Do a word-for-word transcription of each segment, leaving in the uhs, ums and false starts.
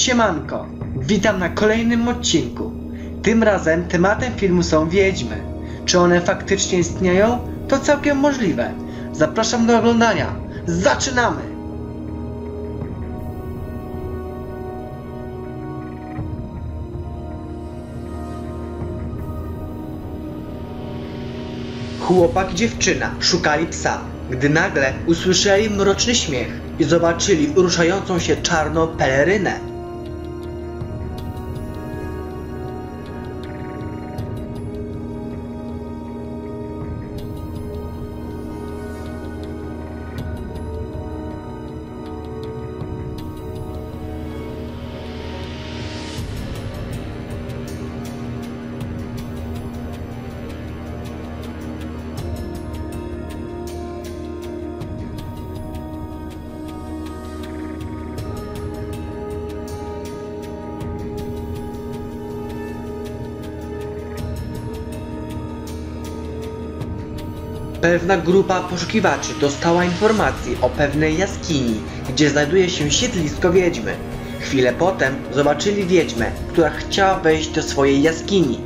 Siemanko, witam na kolejnym odcinku. Tym razem tematem filmu są wiedźmy. Czy one faktycznie istnieją? To całkiem możliwe. Zapraszam do oglądania. Zaczynamy! Chłopak i dziewczyna szukali psa, gdy nagle usłyszeli mroczny śmiech i zobaczyli ruszającą się czarną pelerynę. Pewna grupa poszukiwaczy dostała informacji o pewnej jaskini, gdzie znajduje się siedlisko wiedźmy. Chwilę potem zobaczyli wiedźmę, która chciała wejść do swojej jaskini.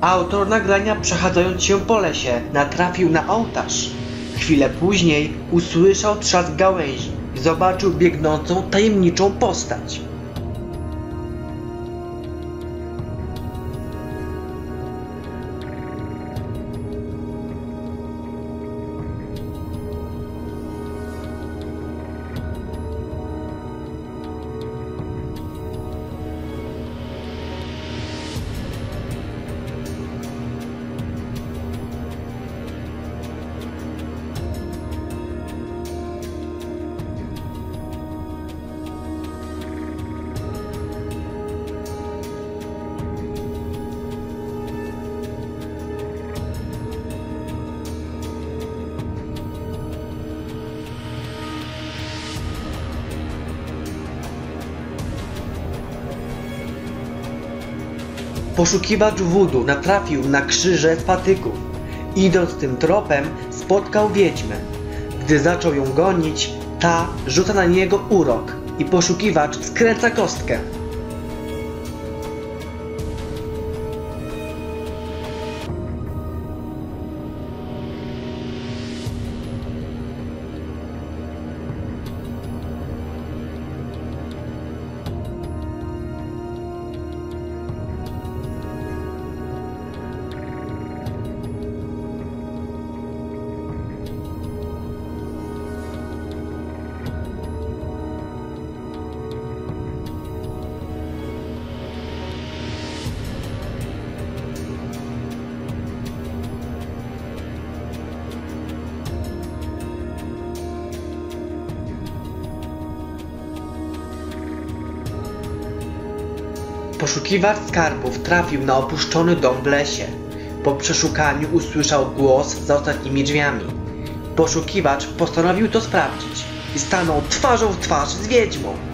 Autor nagrania, przechadzając się po lesie, natrafił na ołtarz. Chwilę później usłyszał trzask gałęzi i zobaczył biegnącą, tajemniczą postać. Poszukiwacz wudu natrafił na krzyże z patyków. Idąc tym tropem, spotkał wiedźmę. Gdy zaczął ją gonić, ta rzuca na niego urok i poszukiwacz skręca kostkę. Poszukiwacz skarbów trafił na opuszczony dom w lesie. Po przeszukaniu usłyszał głos za ostatnimi drzwiami. Poszukiwacz postanowił to sprawdzić i stanął twarzą w twarz z wiedźmą.